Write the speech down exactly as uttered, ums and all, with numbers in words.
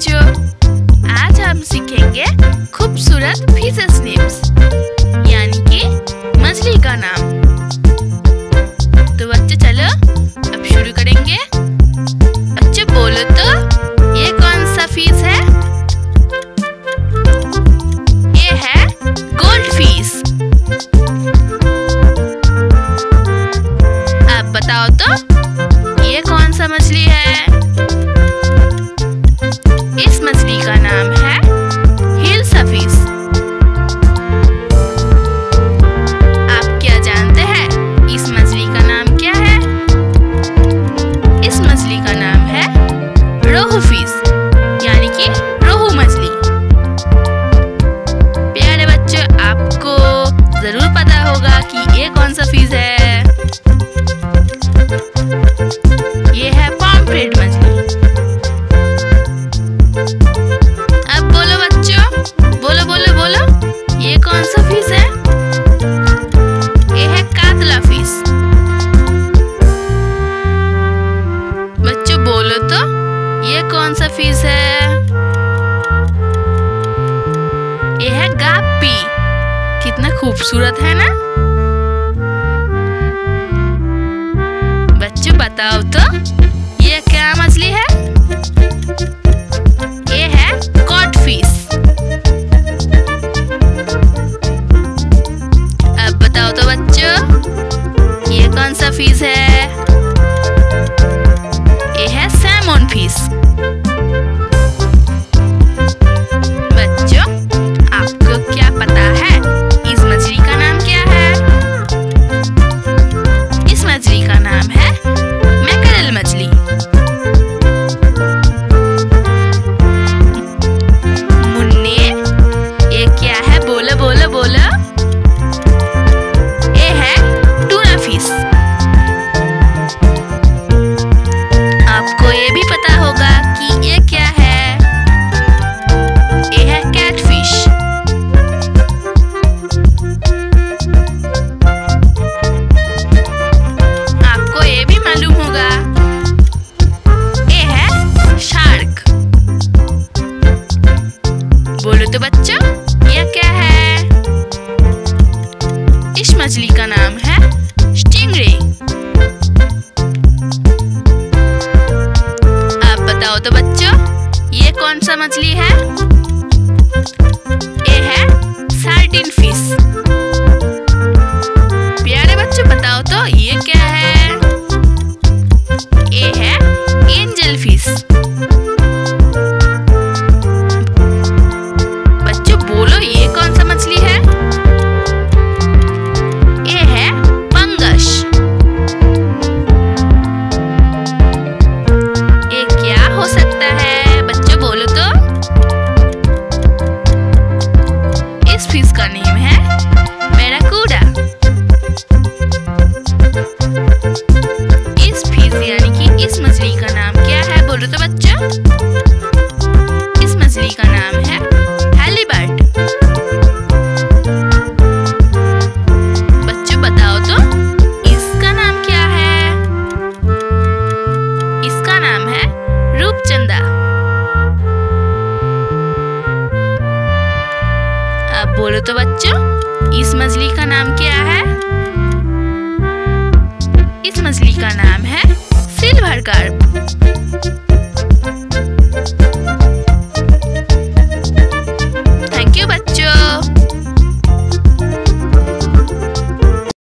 बच्चों, आज हम सीखेंगे खूबसूरत फिशेस नेम्स यानी कि मछली का नाम। तो बच्चे चलो अब शुरू करेंगे। बच्चे बोलो तो ये कौन सा फिश है? ये है गोल्ड फिश। अब बताओ तो ये कौन सा मछली है? इस मछली का नाम है हिलसा फिश। आप क्या जानते हैं इस मछली का नाम क्या है? इस मछली का नाम है रोहू फिश यानी कि रोहू मछली। प्यारे बच्चों, आपको जरूर पता होगा कि ये कौन सा फिश है। ये है पॉम्फ्रेट मछली। कौन सा फिश है? यह है गाप्पी। कितना खूबसूरत है ना बच्चों? बताओ तो यह क्या मछली है? यह है कॉडफिश। अब बताओ तो बच्चों यह कौन सा फिश है? यह है सैमोन फिश। तो बच्चों यह क्या है? इस मछली का नाम है स्टिंगरे। आप बताओ तो बच्चों ये कौन सा मछली है? ये है सार्डिन फिश। प्यारे बच्चों, बताओ तो ये क्या है? ये है एंजल फिश। तो बच्चा इस मछली का नाम है हैलीबट। बच्चों, बताओ तो इसका नाम क्या है? इसका नाम है रूपचंदा। अब बोलो तो बच्चों इस मछली का नाम क्या है? इस मछली का नाम है सिल्वर कार्प।